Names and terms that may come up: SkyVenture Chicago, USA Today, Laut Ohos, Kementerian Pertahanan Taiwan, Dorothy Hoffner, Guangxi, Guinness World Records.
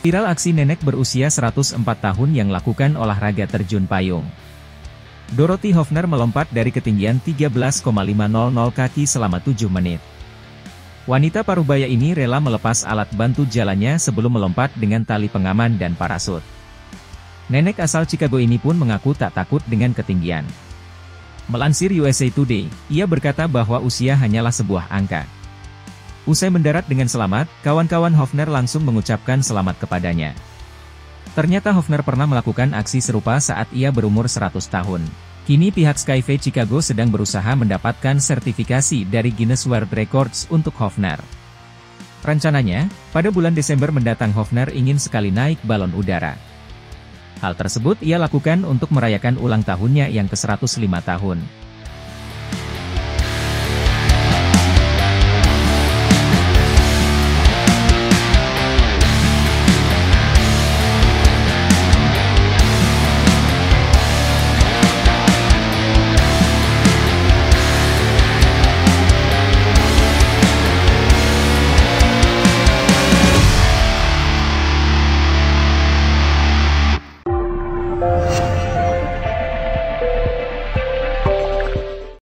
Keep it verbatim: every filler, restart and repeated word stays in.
Viral aksi nenek berusia seratus empat tahun yang lakukan olahraga terjun payung. Dorothy Hoffner melompat dari ketinggian tiga belas koma lima nol nol kaki selama tujuh menit. Wanita parubaya ini rela melepas alat bantu jalannya sebelum melompat dengan tali pengaman dan parasut. Nenek asal Chicago ini pun mengaku tak takut dengan ketinggian. Melansir U S A Today, ia berkata bahwa usia hanyalah sebuah angka. Usai mendarat dengan selamat, kawan-kawan Hoffner langsung mengucapkan selamat kepadanya. Ternyata Hoffner pernah melakukan aksi serupa saat ia berumur seratus tahun. Kini pihak SkyVenture Chicago sedang berusaha mendapatkan sertifikasi dari Guinness World Records untuk Hoffner. Rencananya, pada bulan Desember mendatang Hoffner ingin sekali naik balon udara. Hal tersebut ia lakukan untuk merayakan ulang tahunnya yang ke seratus lima tahun.